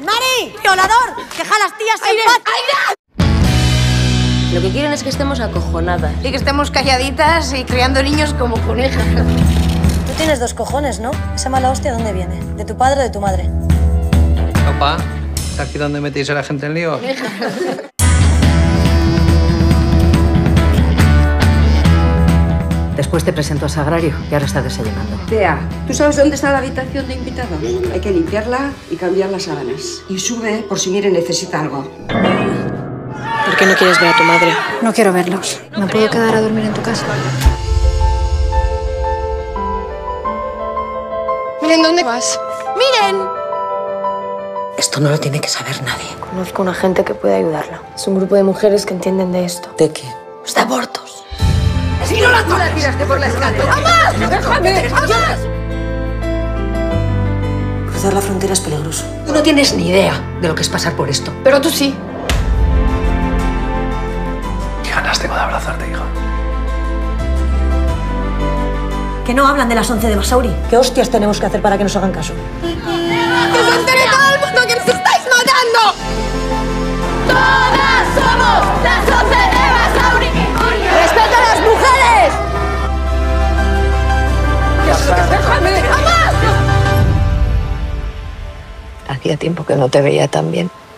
¡Armari! ¡Violador! ¡Deja a las tías en paz! Lo que quieren es que estemos acojonadas. Y que estemos calladitas y criando niños como conejas. Tú tienes dos cojones, ¿no? Esa mala hostia, ¿dónde viene? ¿De tu padre o de tu madre? Opa, ¿es aquí donde metéis a la gente en lío? Después te presento a Sagrario, que ahora está desayunando. Tea, ¿tú sabes dónde está la habitación de invitados? Hay que limpiarla y cambiar las sábanas. Y sube por si Mire necesita algo. ¿Por qué no quieres ver a tu madre? No quiero verlos. ¿Me puedo quedar a dormir en tu casa? Miren, ¿dónde vas? ¡Miren! Esto no lo tiene que saber nadie. Conozco una gente que puede ayudarla. Es un grupo de mujeres que entienden de esto. ¿De qué? Los de abortos. ¡Si no la tomas! ¡Tiraste por la escalera! ¡Amás! ¡Déjame! ¡Amás! Cruzar la frontera es peligroso. Tú no tienes ni idea de lo que es pasar por esto. Pero tú sí. Tengo de abrazarte, hija. Que no hablan de las 11 de Basauri. ¿Qué hostias tenemos que hacer para que nos hagan caso? ¡Que se entere todo el mundo que nos estáis matando! ¡Todas somos las 11 de Basauri! ¡Respeta a las mujeres! ¡Déjame! ¡Amás! Hacía tiempo que no te veía tan bien.